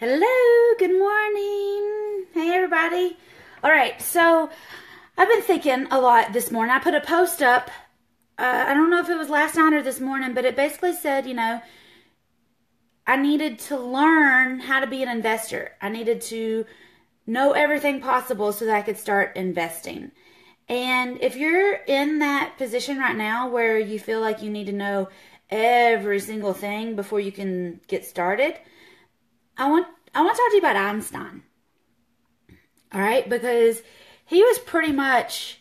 Hello, good morning. Hey everybody. All right, so I've been thinking a lot this morning. I put a post up, I don't know if it was last night or this morning, but it basically said, you know, I needed to learn how to be an investor. I needed to know everything possible so that I could start investing. And if you're in that position right now where you feel like you need to know every single thing before you can get started, I want to talk to you about Einstein, all right? Because he was pretty much,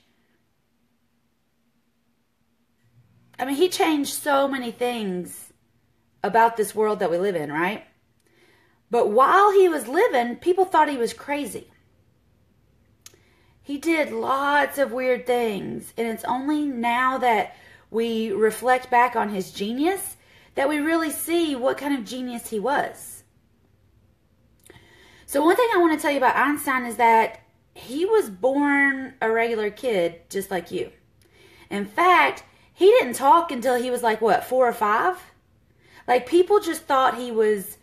I mean, he changed so many things about this world that we live in, right? But while he was living, people thought he was crazy. He did lots of weird things, and it's only now that we reflect back on his genius that we really see what kind of genius he was. So one thing I want to tell you about Einstein is that he was born a regular kid, just like you. In fact, he didn't talk until he was like, what, 4 or 5? Like, people just thought he was,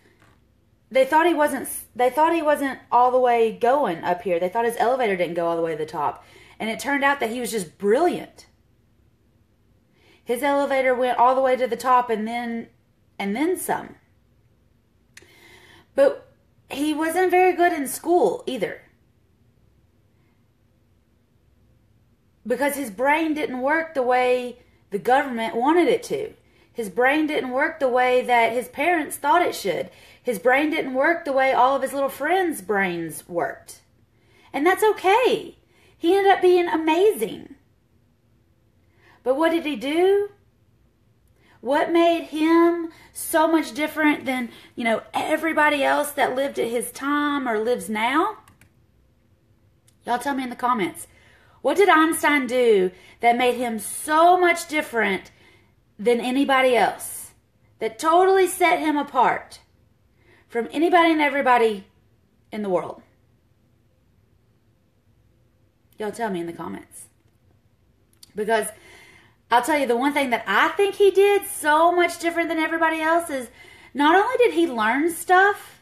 they thought he wasn't all the way going up here. They thought his elevator didn't go all the way to the top. And it turned out that he was just brilliant. His elevator went all the way to the top and then some. But he wasn't very good in school either, because his brain didn't work the way the government wanted it to. His brain didn't work the way that his parents thought it should. His brain didn't work the way all of his little friends' brains worked. And that's okay. He ended up being amazing. But what did he do? What made him so much different than, you know, everybody else that lived at his time or lives now? Y'all tell me in the comments. What did Einstein do that made him so much different than anybody else? That totally set him apart from anybody and everybody in the world? Y'all tell me in the comments. Because I'll tell you, the one thing that I think he did so much different than everybody else is not only did he learn stuff,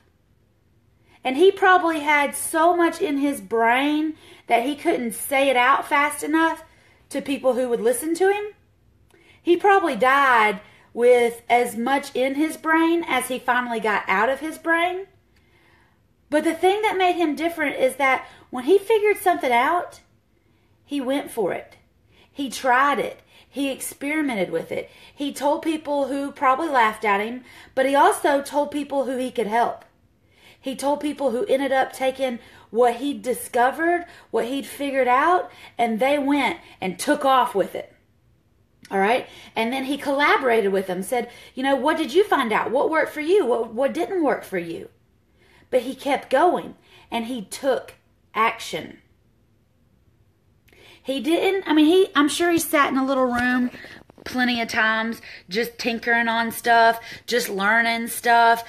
and he probably had so much in his brain that he couldn't say it out fast enough to people who would listen to him. He probably died with as much in his brain as he finally got out of his brain. But the thing that made him different is that when he figured something out, he went for it. He tried it. He experimented with it. He told people who probably laughed at him, but he also told people who he could help. He told people who ended up taking what he'd discovered, what he'd figured out, and they went and took off with it. All right? And then he collaborated with them, said, you know, what did you find out? What worked for you? What didn't work for you? But he kept going, and he took action. He didn't, I mean, I'm sure he sat in a little room plenty of times just tinkering on stuff, just learning stuff.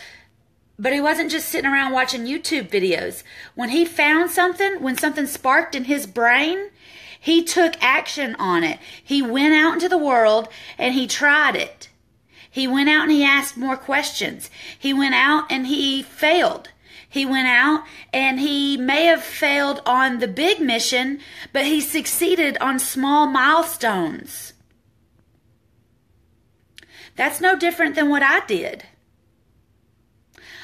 But he wasn't just sitting around watching YouTube videos. When he found something, when something sparked in his brain, he took action on it. He went out into the world and he tried it. He went out and he asked more questions. He went out and he failed. He went out and he may have failed on the big mission, but he succeeded on small milestones. That's no different than what I did.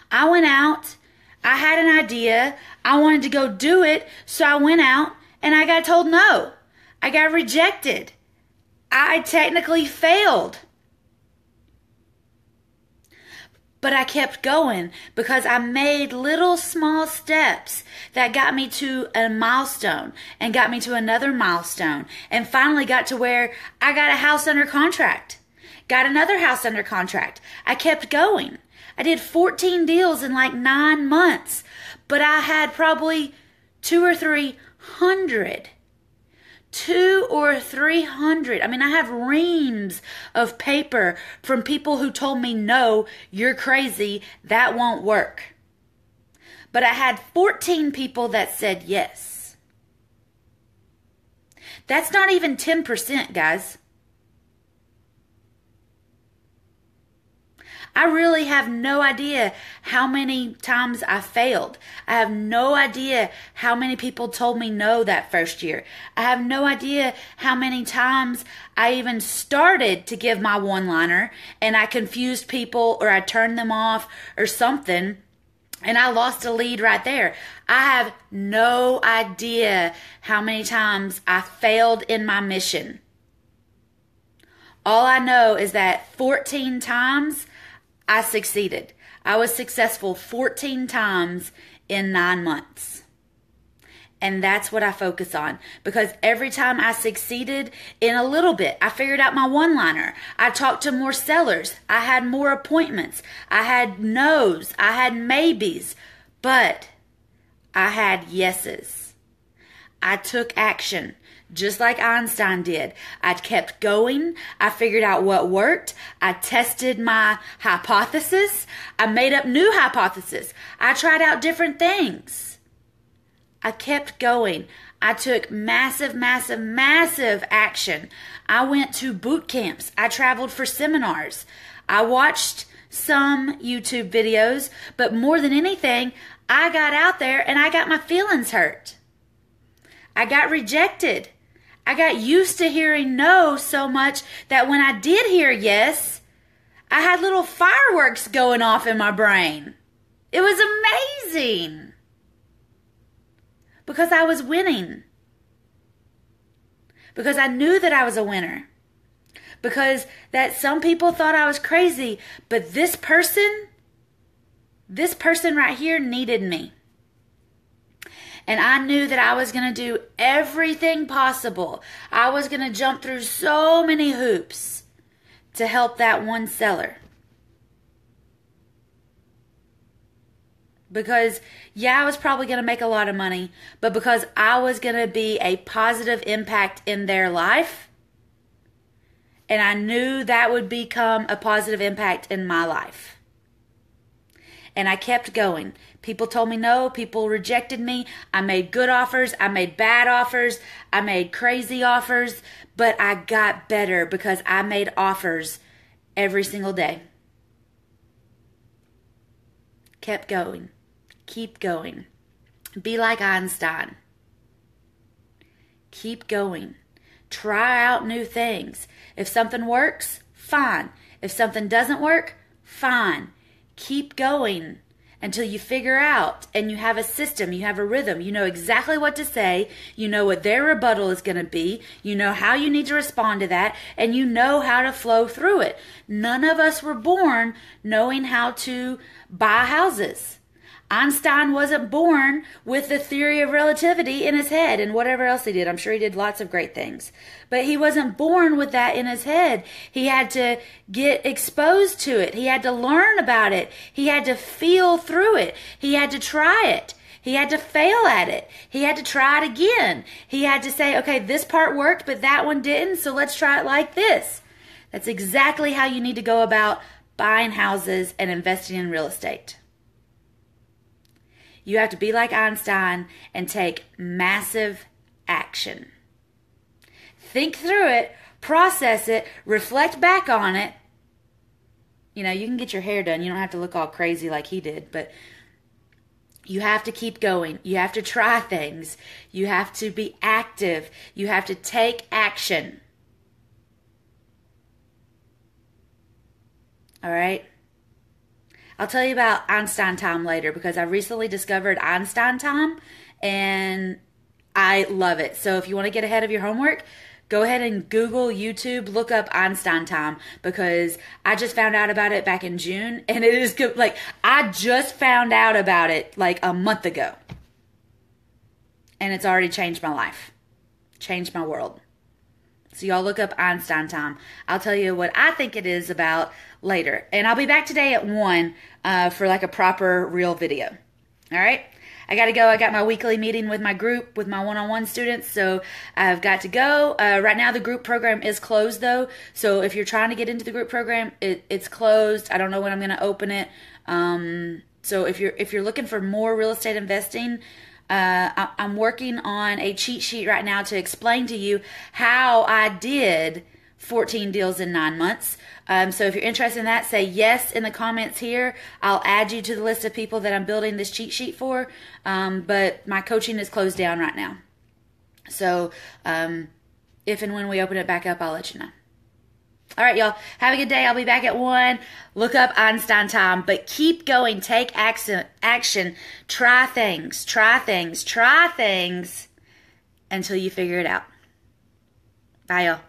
I went out, I had an idea, I wanted to go do it, so I went out and I got told no. I got rejected. I technically failed. But I kept going because I made little small steps that got me to a milestone and got me to another milestone and finally got to where I got a house under contract, got another house under contract. I kept going. I did 14 deals in like 9 months, but I had probably 200 or 300. 200 or 300. I mean, I have reams of paper from people who told me, no, you're crazy, that won't work. But I had 14 people that said yes. That's not even 10%, guys. I really have no idea how many times I failed. I have no idea how many people told me no that first year. I have no idea how many times I even started to give my one-liner and I confused people or I turned them off or something. And I lost a lead right there. I have no idea how many times I failed in my mission. All I know is that 14 times I succeeded. I was successful 14 times in 9 months. And that's what I focus on, because every time I succeeded in a little bit, I figured out my one-liner. I talked to more sellers. I had more appointments. I had no's. I had maybes, but I had yeses. I took action. Just like Einstein did. I kept going. I figured out what worked. I tested my hypothesis. I made up new hypotheses. I tried out different things. I kept going. I took massive, massive, massive action. I went to boot camps. I traveled for seminars. I watched some YouTube videos, but more than anything, I got out there and I got my feelings hurt. I got rejected. I got used to hearing no so much that when I did hear yes, I had little fireworks going off in my brain. It was amazing because I was winning, because I knew that I was a winner, because that some people thought I was crazy, but this person right here needed me. And I knew that I was going to do everything possible. I was going to jump through so many hoops to help that one seller. Because, yeah, I was probably going to make a lot of money, but because I was going to be a positive impact in their life, and I knew that would become a positive impact in my life. And I kept going. People told me no. People rejected me. I made good offers. I made bad offers. I made crazy offers. But I got better because I made offers every single day. Kept going. Keep going. Be like Einstein. Keep going. Try out new things. If something works, fine. If something doesn't work, fine. Keep going until you figure out and you have a system, you have a rhythm, you know exactly what to say, you know what their rebuttal is going to be, you know how you need to respond to that, and you know how to flow through it. None of us were born knowing how to buy houses. Einstein wasn't born with the theory of relativity in his head and whatever else he did. I'm sure he did lots of great things, but he wasn't born with that in his head. He had to get exposed to it. He had to learn about it. He had to feel through it. He had to try it. He had to fail at it. He had to try it again. He had to say, okay, this part worked, but that one didn't, so let's try it like this. That's exactly how you need to go about buying houses and investing in real estate. You have to be like Einstein and take massive action. Think through it, process it, reflect back on it. You know, you can get your hair done. You don't have to look all crazy like he did, but you have to keep going. You have to try things. You have to be active. You have to take action. All right? I'll tell you about Einstein time later because I recently discovered Einstein time and I love it. So if you want to get ahead of your homework, go ahead and Google, YouTube, look up Einstein time because I just found out about it back in June and it is good. Like I just found out about it like a month ago and it's already changed my life, changed my world. So y'all look up Einstein time. I'll tell you what I think it is about later. And I'll be back today at 1 for like a proper real video. All right? I got to go. I got my weekly meeting with my group, with my one-on-one students. So I've got to go. Right now the group program is closed though. So if you're trying to get into the group program, it's closed. I don't know when I'm going to open it. So if you're looking for more real estate investing, I'm working on a cheat sheet right now to explain to you how I did 14 deals in 9 months. So if you're interested in that, say yes in the comments here. I'll add you to the list of people that I'm building this cheat sheet for. But my coaching is closed down right now. So if and when we open it back up, I'll let you know. All right, y'all. Have a good day. I'll be back at 1. Look up Einstein time. But keep going. Take action. Try things. Try things. Try things until you figure it out. Bye, y'all.